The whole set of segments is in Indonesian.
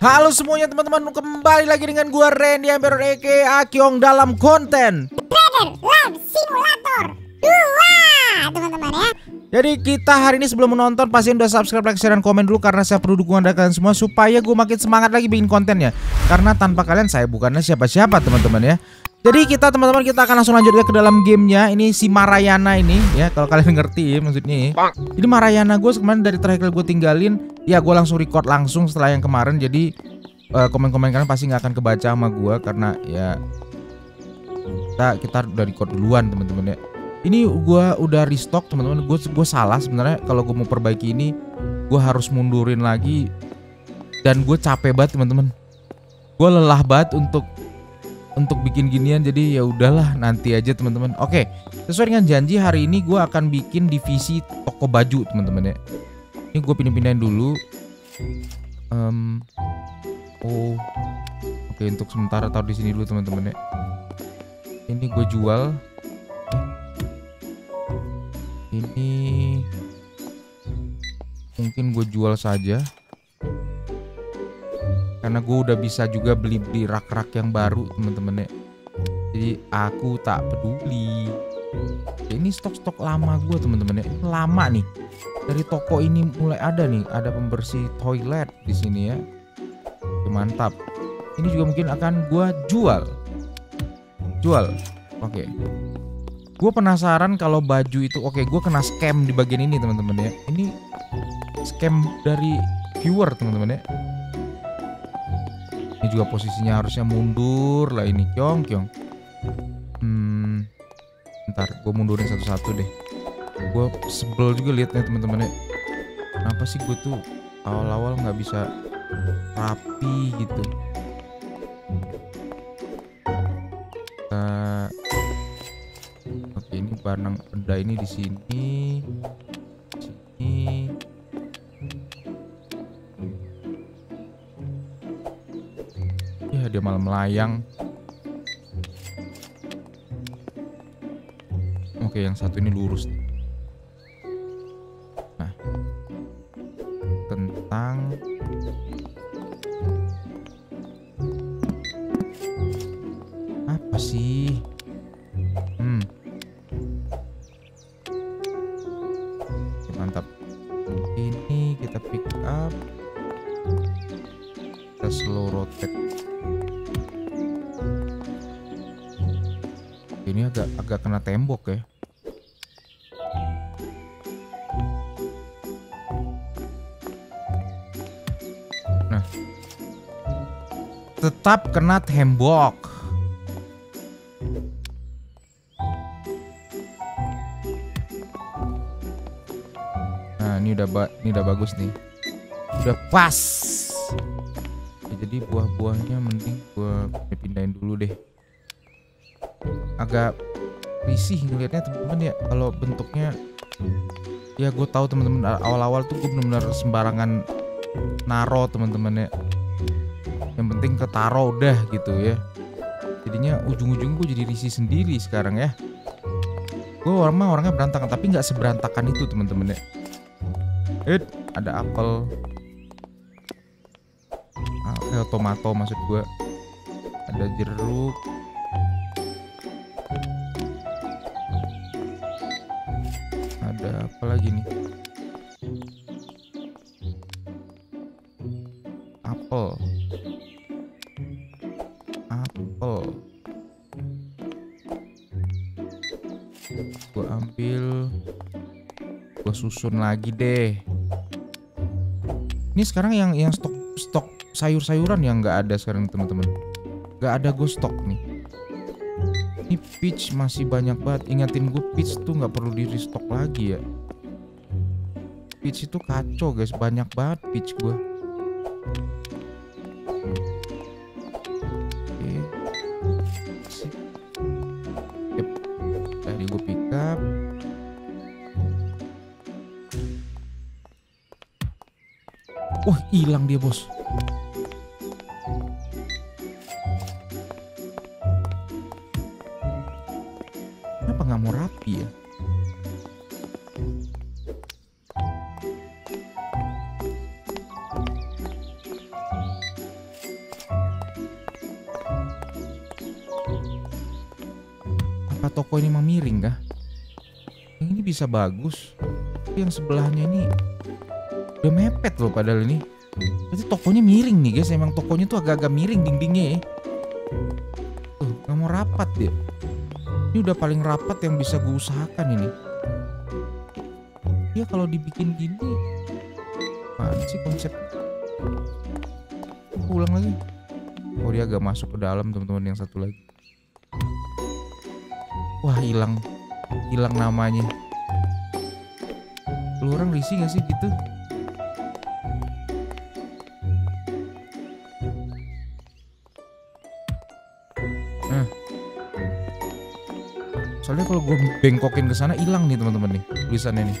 Halo semuanya teman-teman, kembali lagi dengan gua Rendy Emperor aka Kiong dalam konten Trader Life Simulator 2 teman-teman ya. Jadi kita hari ini sebelum menonton pasti udah subscribe, like, share, dan komen dulu karena saya perlu dukungan dari kalian semua supaya gue makin semangat lagi bikin kontennya. Karena tanpa kalian saya bukannya siapa-siapa teman-teman ya. Jadi kita akan langsung lanjut ke dalam gamenya. Ini si Maranyana ini ya, kalau kalian ngerti ya, maksudnya. Jadi Maranyana gue kemarin dari terakhir gue tinggalin, ya gue langsung record langsung setelah yang kemarin. Jadi komen-komen kalian pasti nggak akan kebaca sama gue karena ya kita udah record duluan teman-teman ya. Ini gue udah restock teman-teman. Gue salah sebenarnya, kalau gue mau perbaiki ini gue harus mundurin lagi dan gue capek banget teman-teman. Gue lelah banget untuk bikin ginian, jadi ya udahlah nanti aja teman-teman. Oke, sesuai dengan janji hari ini gue akan bikin divisi toko baju teman-teman ya. Ini gue pindah-pindahin dulu. Oke, untuk sementara taruh di sini dulu teman-teman ya. Ini gue jual. Ini mungkin gue jual saja, karena gue udah bisa juga beli rak-rak yang baru temen-temen ya. Jadi aku tak peduli. Ini stok-stok lama gue temen-temen ya. Lama nih. Dari toko ini mulai ada nih. Ada pembersih toilet di sini ya. Oke, mantap. Ini juga mungkin akan gue jual. Oke. Gue penasaran kalau baju itu. Oke, gue kena scam di bagian ini temen-temen ya. Ini scam dari viewer temen-temen ya. Ini juga posisinya harusnya mundur lah ini, Kiong. Ntar gue mundurin satu-satu deh. Gue sebel juga liatnya teman-teman ya. Kenapa sih gue tuh awal-awal nggak bisa rapi gitu? Oke, ini barang benda ini di sini. Dia malah melayang. Oke, yang satu ini lurus. Nah, kentang. Apa sih? Mantap. Ini kita pick up. Kita slow rotate. Ini agak kena tembok ya. Nah, tetap kena tembok. Nah, ini udah bagus nih. Udah pas. Ya, jadi buah-buahnya mending gua pindahin dulu deh. Agak risih ngeliatnya temen-temen ya kalau bentuknya. Ya gue tahu temen-temen, awal-awal tuh gue bener-bener sembarangan naro temen-temen ya. Yang penting ketaro udah gitu ya. Jadinya ujung-ujung gue jadi risih sendiri sekarang ya. Gue orangnya berantakan, tapi nggak seberantakan itu temen-temen ya. Ada apel. Tomato maksud gue. Ada jeruk. Ada apa lagi nih? Apel. Gua ambil. Gua susun lagi deh. Ini sekarang yang stok sayur-sayuran yang nggak ada sekarang teman-teman. Nggak ada gue stok nih. Ini peach masih banyak banget. Ingatin gue, peach tuh nggak perlu di restock lagi ya. Peach itu kacau guys, banyak banget peach gue. Oke. Yep. Tadi gue pick up. Wah, hilang dia bos. Nggak mau rapi ya. Apa toko ini miring kah? Yang ini bisa bagus. Tapi yang sebelahnya ini udah mepet loh padahal ini. Berarti tokonya miring nih guys. Emang tokonya tuh agak-agak miring dindingnya ya. Tuh, gak mau rapat dia. Ini udah paling rapat yang bisa gue usahakan ini. Ya kalau dibikin gini. Apaan sih konsep? Pulang lagi. Oh dia agak masuk ke dalam teman-teman yang satu lagi. Wah hilang namanya. Lu orang risih gak sih gitu? Nah, soalnya kalau gue bengkokin ke sana hilang nih teman-teman nih tulisannya nih.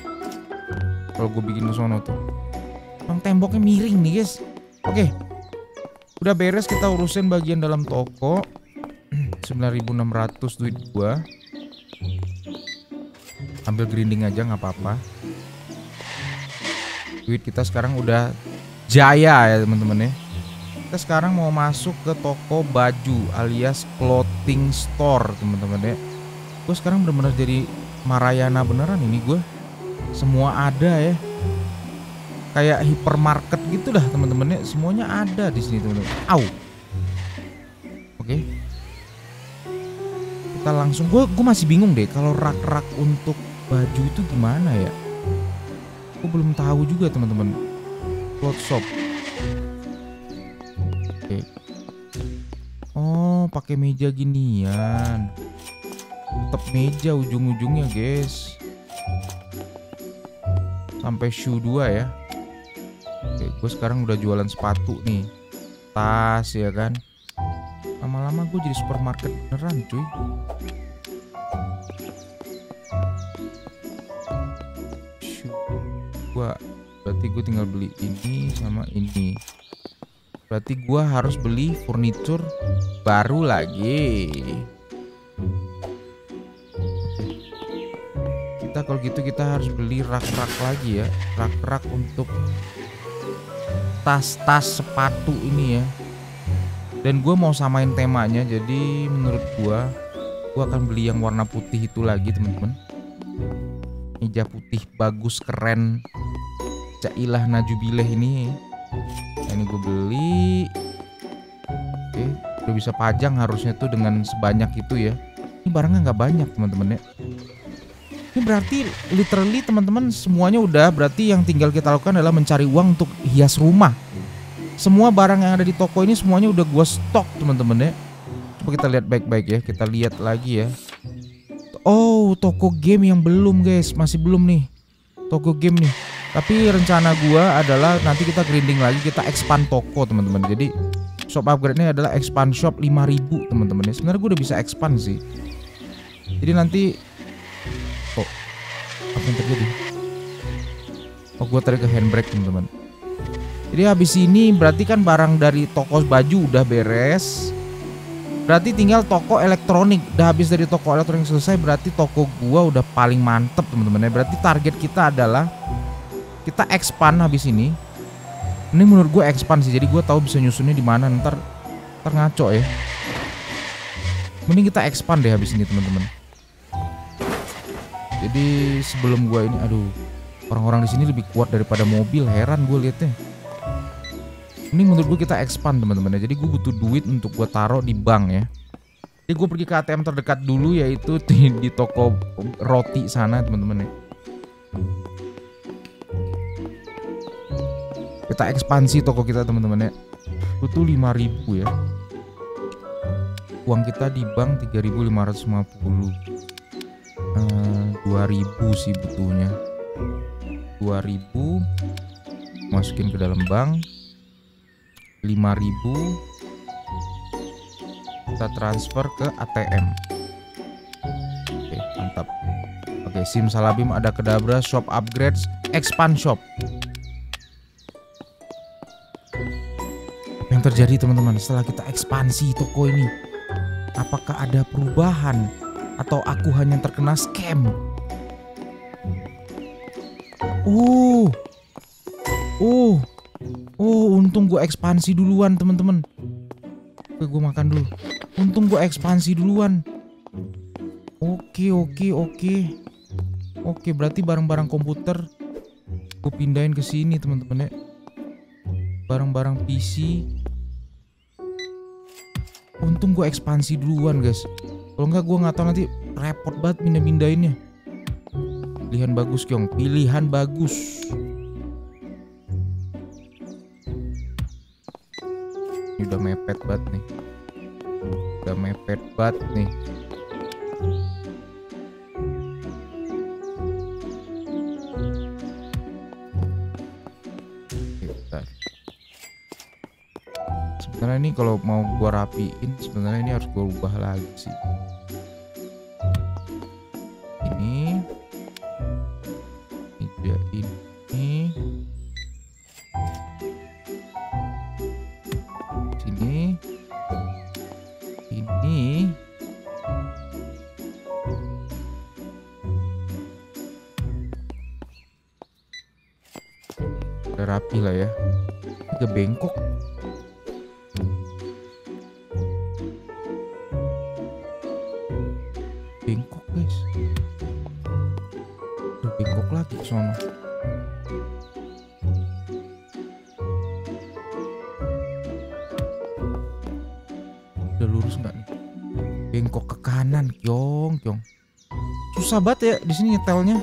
Kalau gue bikin ke sono tuh, emang temboknya miring nih guys. Oke, udah beres kita urusin bagian dalam toko. 9.600 duit gua. Ambil grinding aja nggak apa-apa. Duit kita sekarang udah jaya ya teman-teman ya. Kita sekarang mau masuk ke toko baju alias clothing store teman-teman ya. Gue sekarang bener-bener jadi Maranyana beneran ini gue. Semua ada ya. Kayak hypermarket gitu dah teman-teman ya. Semuanya ada di sini teman-teman. Au. Oke. Kita langsung. Gue masih bingung deh kalau rak-rak untuk baju itu gimana ya. Gue belum tahu juga teman-teman. Cloth shop. Oke. Oh pakai meja ginian. Tetap meja ujung-ujungnya guys. Sampai shoe 2 ya. Oke gue sekarang udah jualan sepatu nih. Tas ya kan. Lama-lama gue jadi supermarket beneran cuy. Berarti gue tinggal beli ini sama ini. Berarti gue harus beli furniture baru lagi. Kita kalau gitu kita harus beli rak-rak lagi ya. Rak-rak untuk tas-tas sepatu ini ya. Dan gue mau samain temanya. Jadi menurut gue akan beli yang warna putih itu lagi teman-teman. Meja putih bagus keren. Cailah najubileh ini. Nah, ini gue beli. Oke, udah bisa pajang harusnya tuh dengan sebanyak itu ya. Ini barangnya nggak banyak teman-teman ya. Ini berarti literally teman-teman semuanya udah. Berarti yang tinggal kita lakukan adalah mencari uang untuk hias rumah. Semua barang yang ada di toko ini semuanya udah gue stok teman-teman ya. Coba kita lihat baik-baik ya. Kita lihat lagi ya. Oh, toko game yang belum guys. Masih belum nih. Toko game nih. Tapi rencana gua adalah nanti kita grinding lagi, kita expand toko teman-teman. Jadi shop upgrade ini adalah expand shop 5.000 teman-teman. Sebenarnya gua udah bisa expand sih. Jadi nanti oh, apa yang terjadi? Oh, gua tarik ke handbrake teman-teman. Jadi habis ini berarti kan barang dari toko baju udah beres. Berarti tinggal toko elektronik. Udah habis dari toko elektronik selesai, berarti toko gua udah paling mantep teman-teman. Berarti target kita adalah kita expand habis ini. Ini menurut gue expand sih. Jadi gue tahu bisa nyusunnya di mana. Ntar ngaco ya. Mending kita expand deh habis ini teman-teman. Jadi sebelum gue ini, aduh, orang-orang di sini lebih kuat daripada mobil. Heran gue liatnya. Ini menurut gue kita expand teman-teman. Jadi gue butuh duit untuk gue taruh di bank ya. Jadi gue pergi ke ATM terdekat dulu, yaitu di toko roti sana teman-teman ya. Kita ekspansi toko kita teman-teman ya. Itu 5.000 ya. Uang kita di bank 3.550. 2.000 sih butuhnya. 2.000 masukin ke dalam bank. 5.000 kita transfer ke ATM. Oke, mantap. Oke, simsalabim ada kedabra shop upgrades expand shop. Terjadi teman-teman setelah kita ekspansi toko ini, apakah ada perubahan atau aku hanya terkena scam? Untung gue ekspansi duluan teman-teman. Oke gue makan dulu. Untung gue ekspansi duluan. Oke, berarti barang-barang komputer aku pindahin ke sini, teman-teman ya. Barang-barang PC. Untung gue ekspansi duluan, guys. Kalau enggak gue nggak tahu nanti repot banget pindah-pindahinnya. Pilihan bagus, Kiong. Pilihan bagus. Ini udah mepet banget nih. Sebenarnya ini kalau mau gua rapiin, sebenarnya ini harus gua ubah lagi sih. Rapi lah ya, agak bengkok. Bengkok guys, tuh bengkok lagi sono. Udah lurus nggak nih? Bengkok ke kanan, Kiong. Susah banget ya di sini nyetelnya.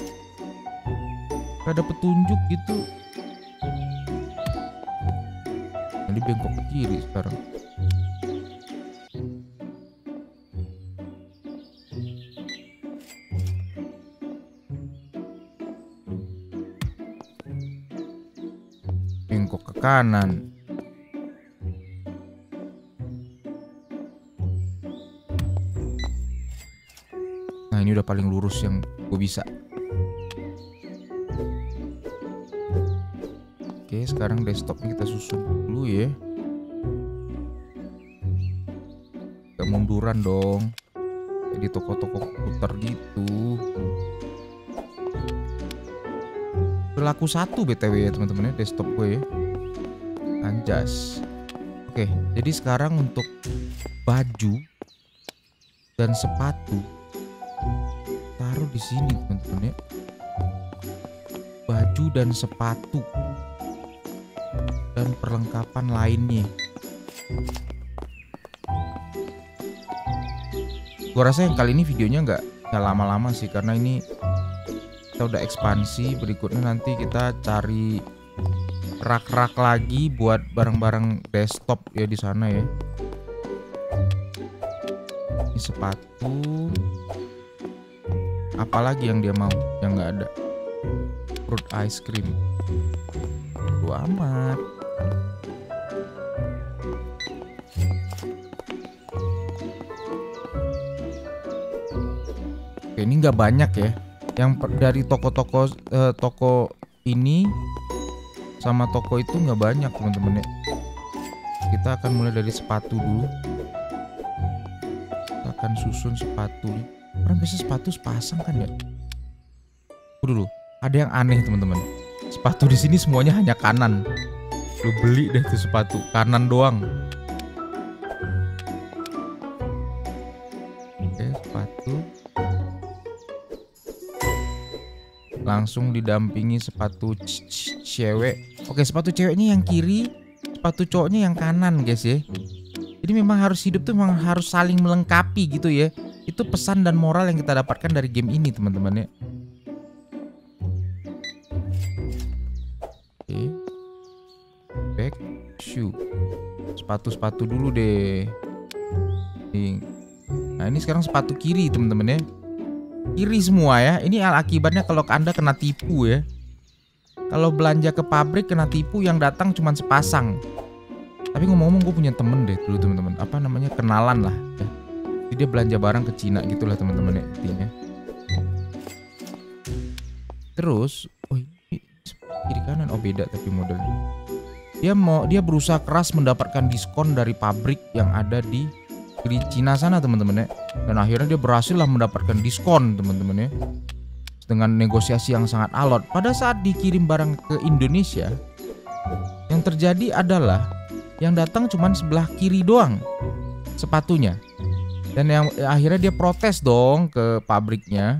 Ada petunjuk gitu. Bengkok ke kiri sekarang. Bengkok ke kanan. Nah, ini udah paling lurus yang gue bisa. Sekarang desktopnya kita susun dulu ya, gak munduran dong di toko-toko komputer gitu. Berlaku satu BTW ya teman-teman ya, desktop gue ya, anjas. Oke, jadi sekarang untuk baju dan sepatu taruh di sini teman-teman ya, baju dan sepatu dan perlengkapan lainnya. Gua rasa yang kali ini videonya nggak lama-lama sih, karena ini kita udah ekspansi. Berikutnya nanti kita cari rak-rak lagi buat barang-barang desktop ya di sana ya. Ini sepatu. Apalagi yang dia mau yang nggak ada? Fruit ice cream. Aduh amat. Oke, ini nggak banyak ya yang dari toko-toko toko ini sama toko itu nggak banyak teman-teman ya. Kita akan mulai dari sepatu dulu. Kita akan susun sepatu. Orang biasa sepatu sepasang kan ya. Dulu ada yang aneh teman-teman. Sepatu di sini semuanya hanya kanan. Lu beli deh tuh sepatu kanan doang. Oke, sepatu. Langsung didampingi sepatu cewek. Oke, sepatu ceweknya yang kiri, sepatu cowoknya yang kanan, guys ya. Jadi memang harus hidup tuh memang harus saling melengkapi gitu ya. Itu pesan dan moral yang kita dapatkan dari game ini, teman-teman ya. Back shoe. Sepatu-sepatu dulu deh. Nah, ini sekarang sepatu kiri, teman-teman ya. Kiri semua ya. Ini akibatnya kalau Anda kena tipu ya. Kalau belanja ke pabrik kena tipu, yang datang cuma sepasang. Tapi ngomong-ngomong gue punya temen deh dulu, teman-teman. Apa namanya? Kenalan lah. Jadi dia belanja barang ke Cina gitulah, teman-teman ya, intinya. Terus, kiri kanan, oh beda tapi modelnya. Dia berusaha keras mendapatkan diskon dari pabrik yang ada di negeri Cina sana teman-teman ya. Dan akhirnya dia berhasil lah mendapatkan diskon teman-teman ya, dengan negosiasi yang sangat alot. Pada saat dikirim barang ke Indonesia, yang terjadi adalah yang datang cuman sebelah kiri doang sepatunya. Dan yang akhirnya dia protes dong ke pabriknya.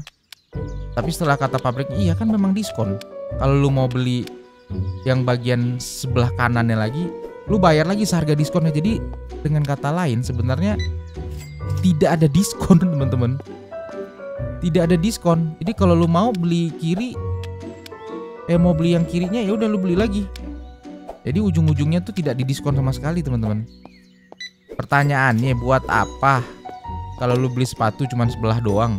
Tapi setelah kata pabriknya, iya kan memang diskon. Kalau lu mau beli yang bagian sebelah kanannya lagi, lu bayar lagi seharga diskonnya. Jadi dengan kata lain sebenarnya tidak ada diskon, teman-teman. Tidak ada diskon. Jadi kalau lu mau beli kiri, mau beli yang kirinya, ya udah lu beli lagi. Jadi ujung-ujungnya tuh tidak didiskon sama sekali, teman-teman. Pertanyaannya, buat apa kalau lu beli sepatu cuman sebelah doang?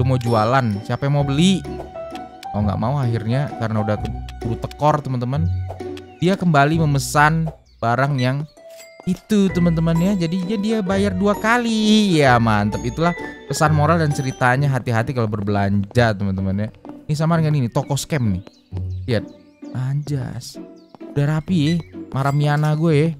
Lu mau jualan, siapa yang mau beli? Oh, nggak mau akhirnya karena udah keburu tekor, teman-teman. Dia kembali memesan barang yang itu, teman-teman, ya. Jadinya dia bayar dua kali. Ya mantep, itulah pesan moral dan ceritanya. Hati-hati kalau berbelanja, teman-teman, ya. Ini sama dengan ini, toko scam nih. Lihat, anjas. Udah rapi, Maranyana gue, ya.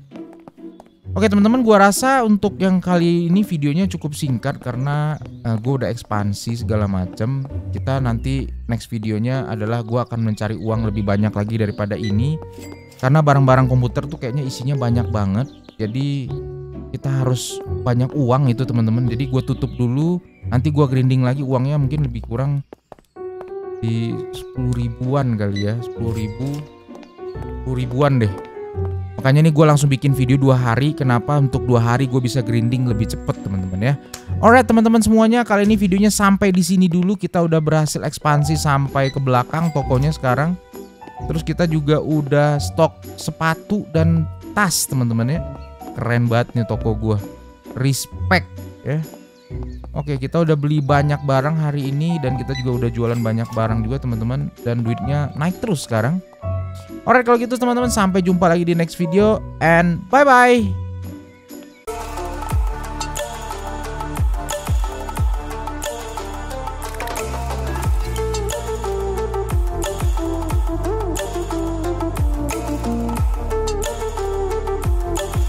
Oke, teman-teman, gue rasa untuk yang kali ini videonya cukup singkat karena gue udah ekspansi segala macem. Kita nanti next videonya adalah gue akan mencari uang lebih banyak lagi daripada ini. Karena barang-barang komputer tuh kayaknya isinya banyak banget. Jadi kita harus banyak uang itu, teman-teman. Jadi gue tutup dulu. Nanti gue grinding lagi uangnya mungkin lebih kurang di 10 ribuan kali ya. 10 ribuan deh. Makanya nih gue langsung bikin video 2 hari. Kenapa untuk 2 hari gue bisa grinding lebih cepet, teman-teman, ya. Alright, teman-teman semuanya, kali ini videonya sampai di sini dulu. Kita udah berhasil ekspansi sampai ke belakang tokonya sekarang. Terus kita juga udah stok sepatu dan tas, teman-teman, ya. Keren banget nih toko gue. Respect, ya. Oke, kita udah beli banyak barang hari ini dan kita juga udah jualan banyak barang juga, teman-teman. Dan duitnya naik terus sekarang. Alright, kalau gitu teman-teman, sampai jumpa lagi di next video and bye-bye.